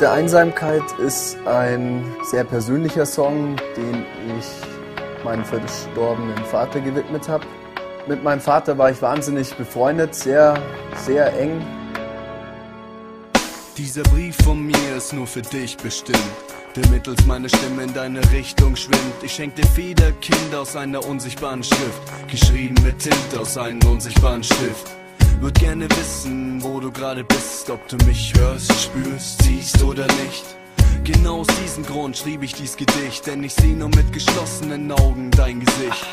Der Einsamkeit ist ein sehr persönlicher Song, den ich meinem verstorbenen Vater gewidmet habe. Mit meinem Vater war ich wahnsinnig befreundet, sehr, sehr eng. Dieser Brief von mir ist nur für dich bestimmt, der mittels meiner Stimme in deine Richtung schwimmt. Ich schenk dir Federkind aus einer unsichtbaren Schrift, geschrieben mit Tinte aus einem unsichtbaren Stift. Würd gerne wissen, wo du gerade bist, ob du mich hörst, spürst, siehst oder nicht. Genau aus diesem Grund schrieb ich dies Gedicht, denn ich seh nur mit geschlossenen Augen dein Gesicht.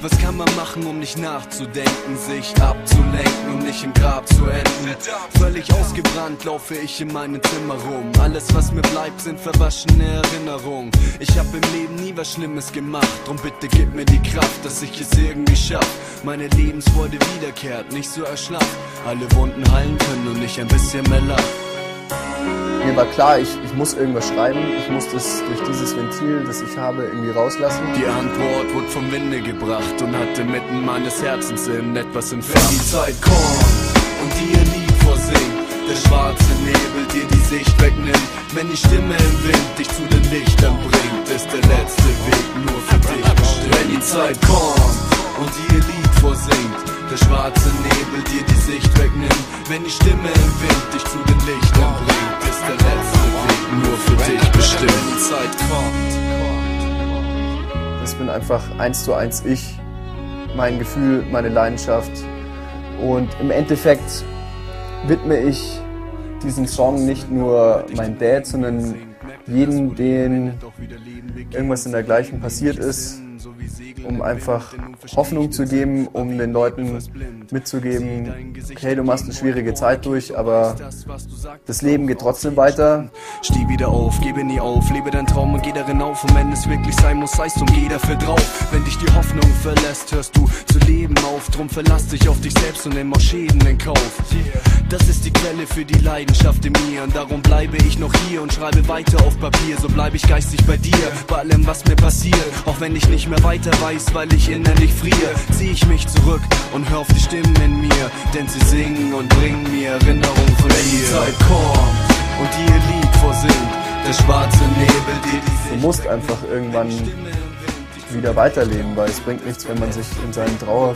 Was kann man machen, um nicht nachzudenken, sich abzulenken, um nicht im Grab zu enden? Völlig ausgebrannt laufe ich in meinem Zimmer rum. Alles, was mir bleibt, sind verwaschene Erinnerungen. Ich hab im Leben nie was Schlimmes gemacht, drum bitte gib mir die Kraft, dass ich es irgendwie schaff. Meine Lebensfreude wiederkehrt, nicht so erschlafft. Alle Wunden heilen können und ich ein bisschen mehr lach. Mir war klar, ich muss irgendwas schreiben, ich muss das durch dieses Ventil, das ich habe, irgendwie rauslassen. Die Antwort wurde vom Winde gebracht und hatte mitten meines Herzens in etwas entfernt. Wenn die Zeit kommt und dir lieb vorsingt, der schwarze Nebel dir die Sicht wegnimmt, wenn die Stimme im Wind dich zu den Lichtern bringt, ist der letzte Weg nur für dich bestimmt. Wenn die Zeit kommt und ihr Lied vorsingt, der schwarze Nebel dir die Sicht wegnimmt, wenn die Stimme im Wind dich zu den Lichtern bringt, ist der letzte Weg nur für dich bestimmt. Wenn die Zeit kommt. Das bin einfach 1:1 ich, mein Gefühl, meine Leidenschaft, und im Endeffekt widme ich diesen Song nicht nur meinem Dad, sondern jeden, den irgendwas in der gleichen passiert ist, um einfach Hoffnung zu geben, um den Leuten mitzugeben, hey, du machst eine schwierige Zeit durch, aber das Leben geht trotzdem weiter. Steh wieder auf, gebe nie auf, lebe deinen Traum und geh darin auf, und wenn es wirklich sein muss, seist und geh dafür drauf. Wenn dich die Hoffnung verlässt, hörst du zu leben auf, drum verlass dich auf dich selbst und nimm auch Schäden in Kauf. Das ist die Quelle für die Leidenschaft in mir, und darum bleibe ich noch hier und schreibe weiter auf Papier. So bleibe ich geistig bei dir, bei allem, was mir passiert. Auch wenn ich nicht mehr weiter weiß, weil ich innerlich friere, zieh ich mich zurück und hör auf die Stimmen in mir, denn sie singen und bringen mir Erinnerung von dir. Wenn die Zeit kommt und ihr Lied vorsingt, der schwarze Nebel dir die Sicht. Du musst einfach irgendwann wieder weiterleben, weil es bringt nichts, wenn man sich in seinen Trauer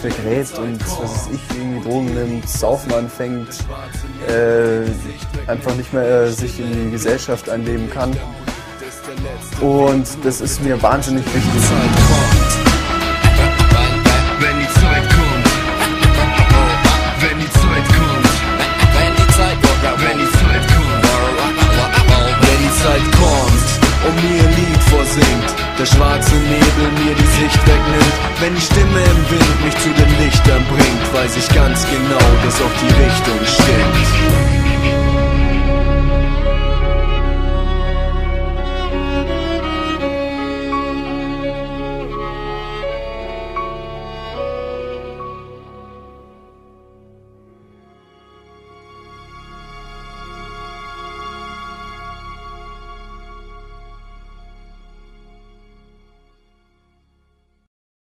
vergräbt und, was weiß ich, irgendwie Drogen nimmt, Saufen anfängt, einfach nicht mehr sich in die Gesellschaft einleben kann. Und das ist mir wahnsinnig wichtig. Wenn die Zeit kommt, wenn die Zeit kommt, wenn die Zeit kommt, wenn die Zeit kommt, wenn die Zeit kommt und mir ein Lied vorsingt, der schwarze Nebel mir die Sicht wegnimmt, wenn die Stimme im Wind mich zu den Lichtern bringt, weiß ich ganz genau, dass auch die Richtung stimmt.